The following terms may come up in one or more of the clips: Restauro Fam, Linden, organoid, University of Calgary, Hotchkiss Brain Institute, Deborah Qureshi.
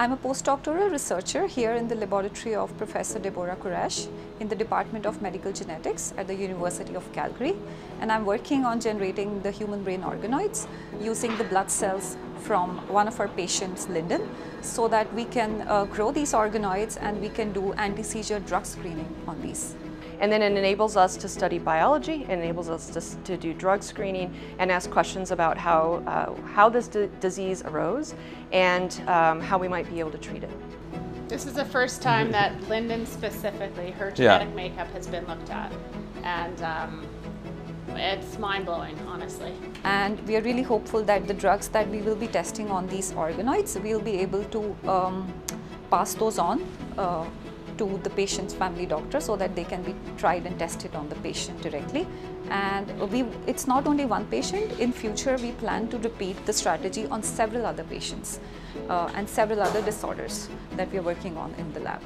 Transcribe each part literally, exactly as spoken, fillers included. I'm a postdoctoral researcher here in the laboratory of Professor Deborah Qureshi in the Department of Medical Genetics at the University of Calgary, and I'm working on generating the human brain organoids using the blood cells from one of our patients, Linden, so that we can uh, grow these organoids and we can do anti-seizure drug screening on these. And then it enables us to study biology, it enables us to, to do drug screening and ask questions about how, uh, how this d disease arose and um, how we might be able to treat it. This is the first time that Linden specifically, her genetic yeah. makeup has been looked at, and um, it's mind-blowing, honestly. And we are really hopeful that the drugs that we will be testing on these organoids, we'll be able to um, pass those on uh, to the patient's family doctor so that they can be tried and tested on the patient directly. And we, it's not only one patient, in future we plan to repeat the strategy on several other patients uh, and several other disorders that we are working on in the lab.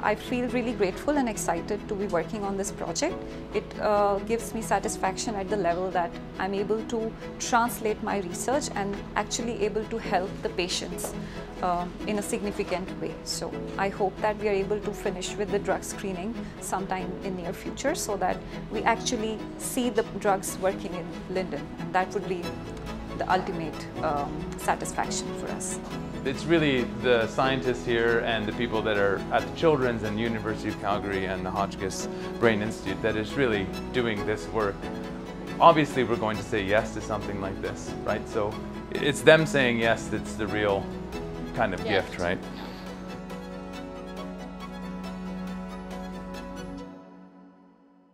I feel really grateful and excited to be working on this project. It uh, gives me satisfaction at the level that I'm able to translate my research and actually able to help the patients uh, in a significant way. So I hope that we are able to finish with the drug screening sometime in near future so that we actually see the drugs working in Linden, and that would be the ultimate um, satisfaction for us. It's really the scientists here and the people that are at the Children's and University of Calgary and the Hotchkiss Brain Institute that is really doing this work. Obviously we're going to say yes to something like this, right? So it's them saying yes that's the real kind of gift, gift right?